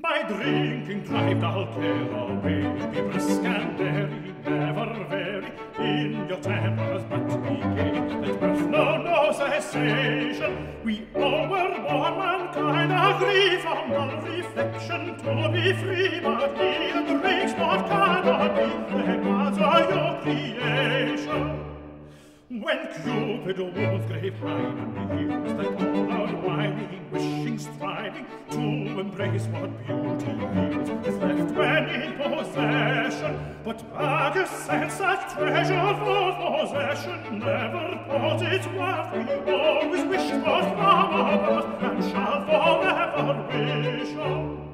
By drinking drive all care away. Be brisk and merry, never vary. In your tempers but be gay. Let birth know no cessation. We all were born mankind. Agree from all reflection to be free. But he that drinks not cannot be the mother your creation. When Cupid wounds grave high and used that all our whining, wishing, striving to embrace what beauty yields is left when in possession. But vague sense of treasure for possession never bought its worth. We always wish for from above and shall forever wish on.